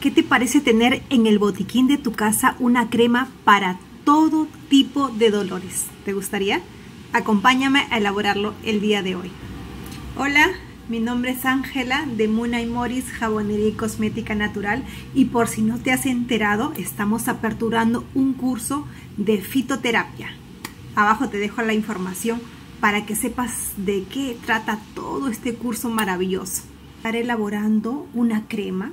¿Qué te parece tener en el botiquín de tu casa una crema para todo tipo de dolores? ¿Te gustaría? Acompáñame a elaborarlo el día de hoy. Hola, mi nombre es Ángela de Muna y Moris Jabonería y Cosmética Natural, y por si no te has enterado, estamos aperturando un curso de fitoterapia. Abajo te dejo la información para que sepas de qué trata todo este curso maravilloso. Estaré elaborando una crema.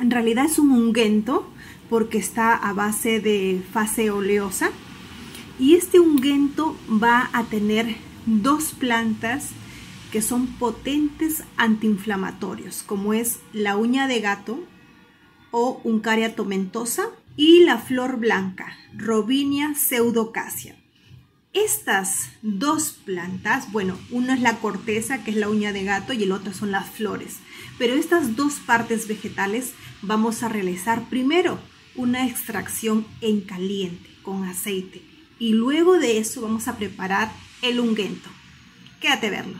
En realidad es un ungüento porque está a base de fase oleosa, y este ungüento va a tener dos plantas que son potentes antiinflamatorios, como es la uña de gato o Uncaria tomentosa y la flor blanca, Robinia pseudoacacia. Estas dos plantas, bueno, una es la corteza, que es la uña de gato, y el otro son las flores. Pero estas dos partes vegetales vamos a realizar primero una extracción en caliente con aceite, y luego de eso vamos a preparar el ungüento. Quédate a verlo.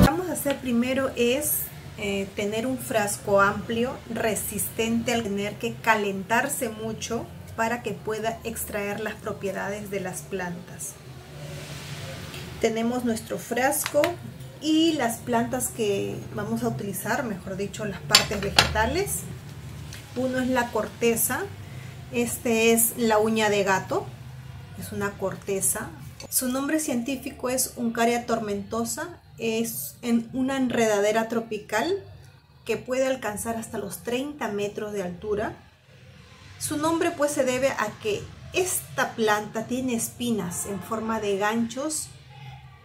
Lo que vamos a hacer primero es tener un frasco amplio, resistente al tener que calentarse mucho, para que pueda extraer las propiedades de las plantas. Tenemos nuestro frasco y las plantas que vamos a utilizar, mejor dicho, las partes vegetales. Uno es la corteza, este es la uña de gato, es una corteza. Su nombre científico es Uncaria tomentosa. Es una enredadera tropical que puede alcanzar hasta los 30 metros de altura. Su nombre pues se debe a que esta planta tiene espinas en forma de ganchos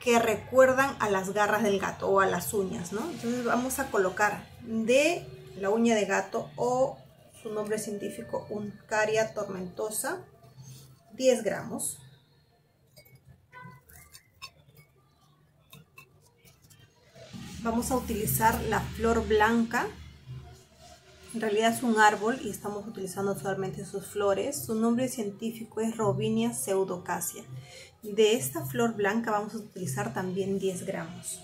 que recuerdan a las garras del gato o a las uñas, ¿no? Entonces vamos a colocar de la uña de gato, o su nombre científico Uncaria tomentosa, 10 gramos. Vamos a utilizar la flor blanca. En realidad es un árbol y estamos utilizando solamente sus flores. Su nombre científico es Robinia pseudoacacia. De esta flor blanca vamos a utilizar también 10 gramos.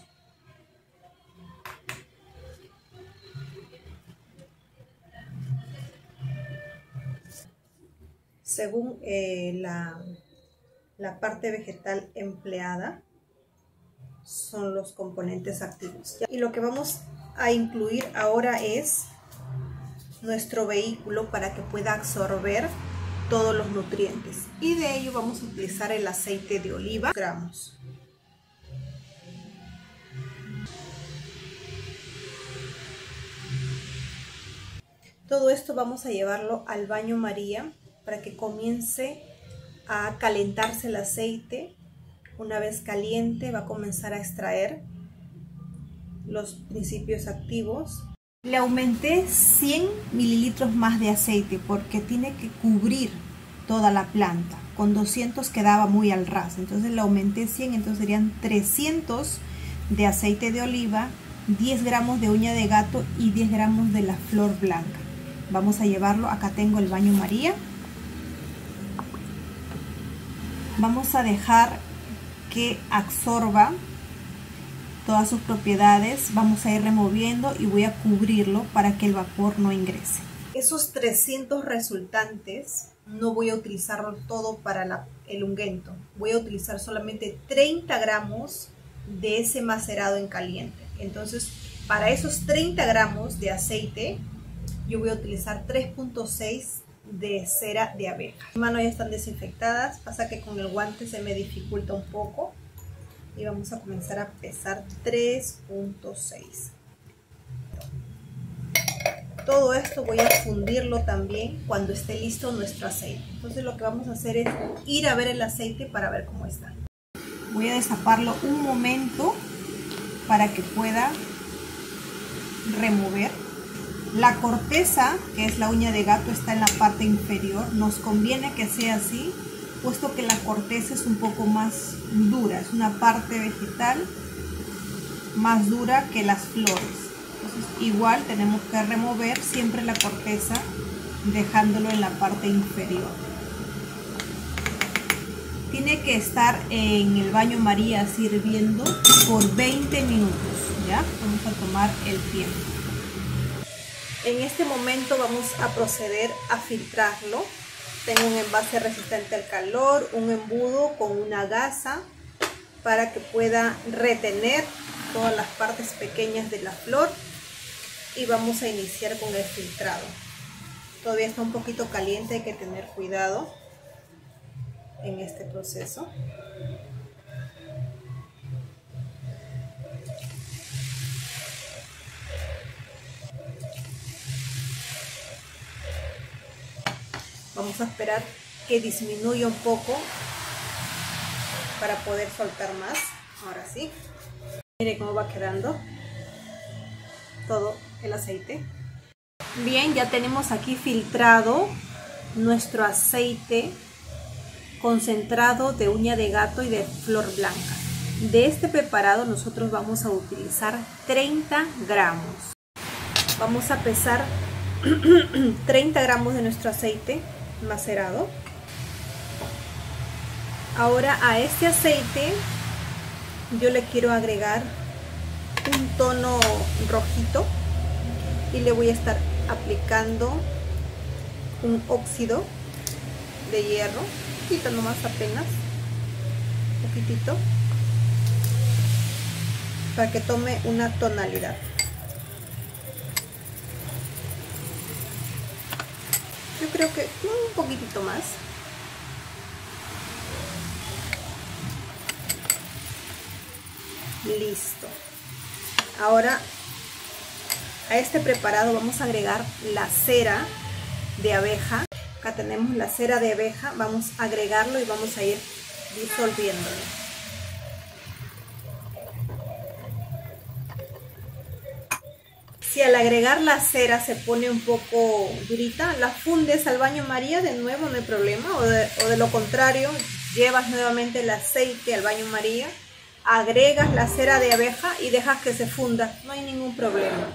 Según la parte vegetal empleada, son los componentes activos. Y lo que vamos a incluir ahora es nuestro vehículo para que pueda absorber todos los nutrientes, y de ello vamos a utilizar el aceite de oliva, 2 gramos. Todo esto vamos a llevarlo al baño María para que comience a calentarse el aceite. Una vez caliente va a comenzar a extraer los principios activos. Le aumenté 100 mililitros más de aceite porque tiene que cubrir toda la planta. Con 200 quedaba muy al ras, entonces le aumenté 100, entonces serían 300 de aceite de oliva, 10 gramos de uña de gato y 10 gramos de la flor blanca. Vamos a llevarlo, acá tengo el baño María. Vamos a dejar que absorba todas sus propiedades. Vamos a ir removiendo y voy a cubrirlo para que el vapor no ingrese. Esos 300 resultantes no voy a utilizarlo todo para el ungüento. Voy a utilizar solamente 30 gramos de ese macerado en caliente. Entonces, para esos 30 gramos de aceite yo voy a utilizar 3.6 de cera de abeja. Mis manos ya están desinfectadas, pasa que con el guante se me dificulta un poco, y vamos a comenzar a pesar 3.6. Todo esto voy a fundirlo también cuando esté listo nuestro aceite. Entonces lo que vamos a hacer es ir a ver el aceite para ver cómo está. Voy a destaparlo un momento para que pueda remover. La corteza, que es la uña de gato, está en la parte inferior. Nos conviene que sea así, puesto que la corteza es un poco más dura, es una parte vegetal más dura que las flores. Entonces, igual tenemos que remover siempre la corteza, dejándolo en la parte inferior. tiene que estar en el baño María sirviendo por 20 minutos, ¿ya? Vamos a tomar el tiempo. En este momento vamos a proceder a filtrarlo. Tengo un envase resistente al calor, un embudo con una gasa para que pueda retener todas las partes pequeñas de la flor, y vamos a iniciar con el filtrado. Todavía está un poquito caliente, hay que tener cuidado en este proceso. Vamos a esperar que disminuya un poco para poder soltar más. Ahora sí. Miren cómo va quedando todo el aceite. Bien, ya tenemos aquí filtrado nuestro aceite concentrado de uña de gato y de flor blanca. De este preparado nosotros vamos a utilizar 30 gramos. Vamos a pesar 30 gramos de nuestro aceite macerado. Ahora a este aceite yo le quiero agregar un tono rojito y le voy a estar aplicando un óxido de hierro, poquito nomás, apenas poquitito, para que tome una tonalidad. Yo creo que un poquitito más. Listo. Ahora a este preparado vamos a agregar la cera de abeja. Acá tenemos la cera de abeja, vamos a agregarlo y vamos a ir disolviéndolo. Si al agregar la cera se pone un poco durita, la fundes al baño María de nuevo, no hay problema, o de lo contrario, llevas nuevamente el aceite al baño María, agregas la cera de abeja y dejas que se funda, no hay ningún problema.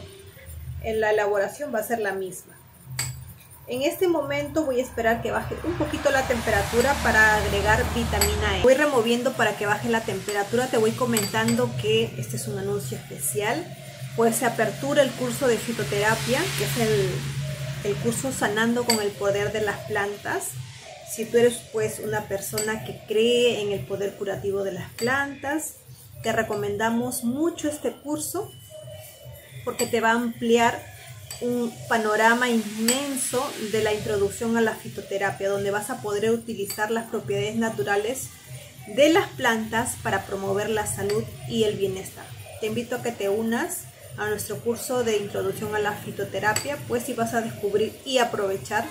En la elaboración va a ser la misma. En este momento voy a esperar que baje un poquito la temperatura para agregar vitamina E. Voy removiendo para que baje la temperatura. Te voy comentando que este es un anuncio especial, pues se apertura el curso de fitoterapia, que es el curso Sanando con el Poder de las Plantas. Si tú eres pues una persona que cree en el poder curativo de las plantas, te recomendamos mucho este curso porque te va a ampliar un panorama inmenso de la introducción a la fitoterapia, donde vas a poder utilizar las propiedades naturales de las plantas para promover la salud y el bienestar. Te invito a que te unas a nuestro curso de introducción a la fitoterapia, pues si vas a descubrir y aprovechar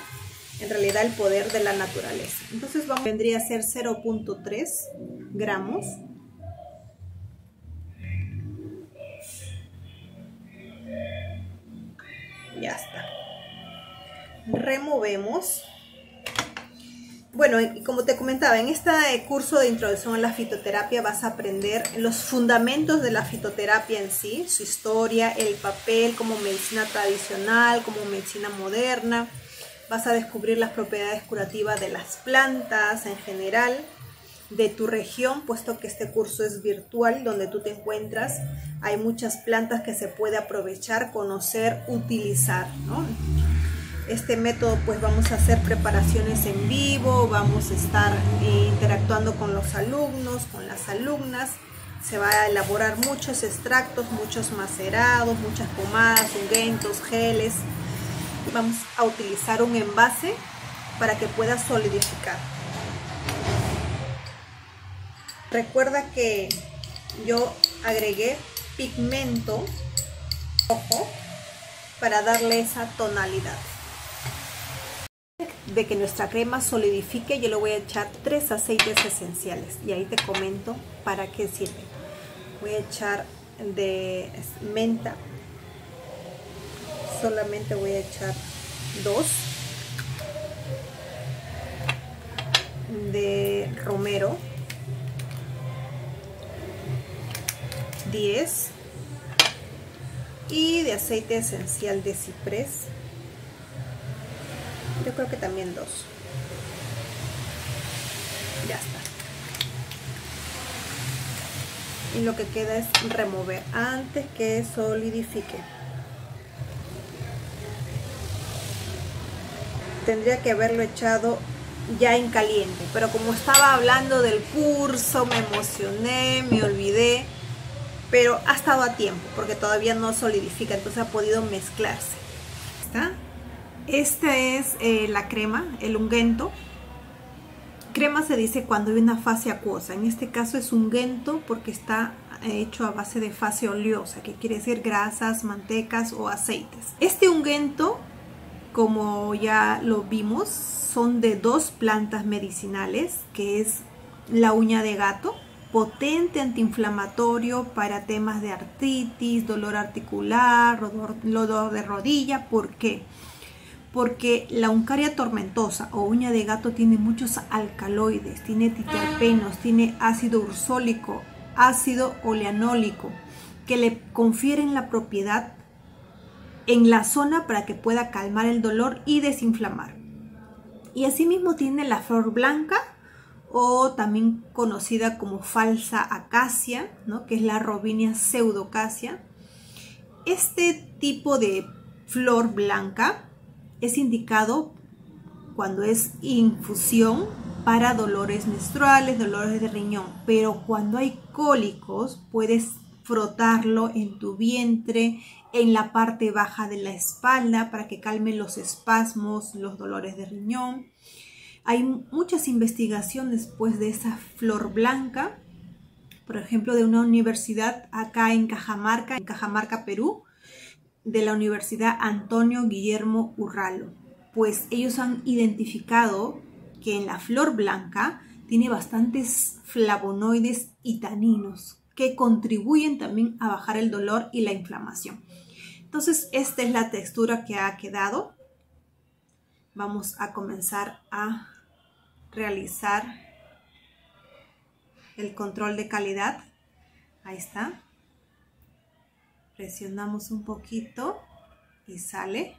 en realidad el poder de la naturaleza. Entonces vendría a ser 0.3 gramos. Ya está. Removemos. Bueno, como te comentaba, en este curso de introducción a la fitoterapia vas a aprender los fundamentos de la fitoterapia en sí, su historia, el papel como medicina tradicional, como medicina moderna. Vas a descubrir las propiedades curativas de las plantas en general, de tu región, puesto que este curso es virtual, donde tú te encuentras hay muchas plantas que se puede aprovechar, conocer, utilizar, ¿no? Este método, pues vamos a hacer preparaciones en vivo, vamos a estar interactuando con los alumnos, con las alumnas, se va a elaborar muchos extractos, muchos macerados, muchas pomadas, ungüentos, geles. Vamos a utilizar un envase para que pueda solidificar. Recuerda que yo agregué pigmento rojo para darle esa tonalidad. De que nuestra crema solidifique, yo le voy a echar 3 aceites esenciales y ahí te comento para qué sirve. Voy a echar de menta, solamente voy a echar 2, de romero 10 y de aceite esencial de ciprés, yo creo que también 2. Ya está. y lo que queda es remover antes que solidifique. Tendría que haberlo echado ya en caliente, pero como estaba hablando del curso, me emocioné, me olvidé, pero ha estado a tiempo porque todavía no solidifica, entonces ha podido mezclarse. ¿Está? Esta es la crema, el ungüento. Crema se dice cuando hay una fase acuosa, en este caso es ungüento porque está hecho a base de fase oleosa, que quiere decir grasas, mantecas o aceites. Este ungüento, como ya lo vimos, son de dos plantas medicinales, que es la uña de gato, potente antiinflamatorio para temas de artritis, dolor articular, dolor de rodilla. ¿Por qué? Porque la Uncaria tomentosa o uña de gato tiene muchos alcaloides, tiene triterpenos, tiene ácido ursólico, ácido oleanólico, que le confieren la propiedad en la zona para que pueda calmar el dolor y desinflamar. Y asimismo tiene la flor blanca, o también conocida como falsa acacia, ¿no?, que es la Robinia pseudoacacia. Este tipo de flor blanca es indicado cuando es infusión para dolores menstruales, dolores de riñón, pero cuando hay cólicos puedes frotarlo en tu vientre, en la parte baja de la espalda para que calmen los espasmos, los dolores de riñón. Hay muchas investigaciones pues de esa flor blanca, por ejemplo de una universidad acá en Cajamarca, Perú, de la Universidad Antonio Guillermo Urralo. Pues ellos han identificado que en la flor blanca tiene bastantes flavonoides y taninos que contribuyen también a bajar el dolor y la inflamación. Entonces esta es la textura que ha quedado. Vamos a comenzar a realizar el control de calidad. Ahí está. Presionamos un poquito y sale.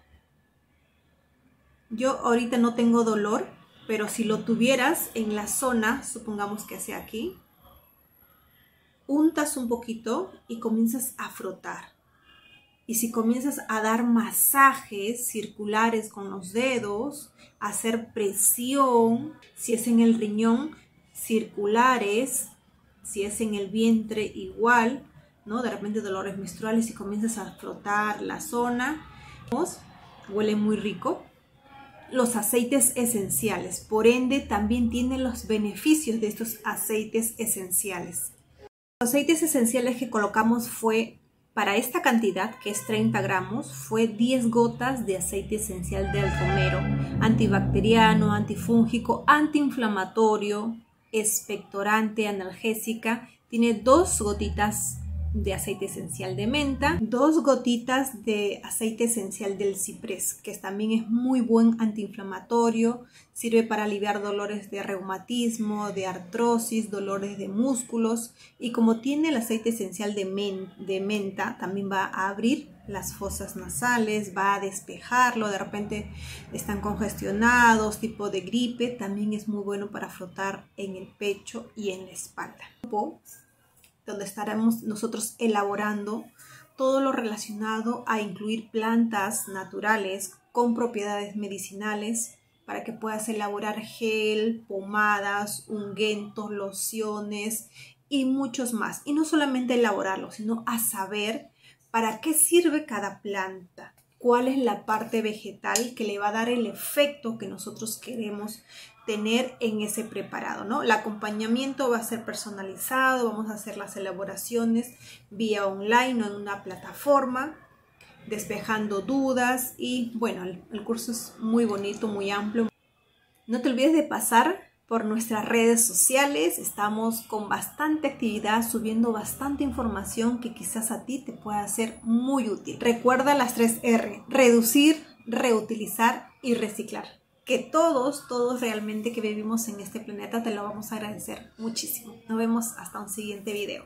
Yo ahorita no tengo dolor, pero si lo tuvieras en la zona, supongamos que sea aquí, untas un poquito y comienzas a frotar. Y si comienzas a dar masajes circulares con los dedos, hacer presión, si es en el riñón, circulares, si es en el vientre igual, ¿no? De repente dolores menstruales y comienzas a frotar la zona. Huele muy rico. Los aceites esenciales, por ende también tienen los beneficios de estos aceites esenciales. Los aceites esenciales que colocamos fue, para esta cantidad que es 30 gramos, fue 10 gotas de aceite esencial del romero, antibacteriano, antifúngico, antiinflamatorio, expectorante, analgésica. Tiene 2 gotitas de aceite esencial de menta, 2 gotitas de aceite esencial del ciprés, que también es muy buen antiinflamatorio, sirve para aliviar dolores de reumatismo, de artrosis, dolores de músculos, y como tiene el aceite esencial de menta, también va a abrir las fosas nasales, va a despejarlo, de repente están congestionados, tipo de gripe, también es muy bueno para frotar en el pecho y en la espalda. Donde estaremos nosotros elaborando todo lo relacionado a incluir plantas naturales con propiedades medicinales para que puedas elaborar gel, pomadas, ungüentos, lociones y muchos más. Y no solamente elaborarlo, sino a saber para qué sirve cada planta, cuál es la parte vegetal que le va a dar el efecto que nosotros queremos tener en ese preparado, ¿no? El acompañamiento va a ser personalizado, vamos a hacer las elaboraciones vía online o en una plataforma, despejando dudas y bueno, el curso es muy bonito, muy amplio. No te olvides de pasar por nuestras redes sociales, estamos con bastante actividad, subiendo bastante información que quizás a ti te pueda ser muy útil. Recuerda las 3 R, reducir, reutilizar y reciclar. Que todos realmente que vivimos en este planeta te lo vamos a agradecer muchísimo. Nos vemos hasta un siguiente video.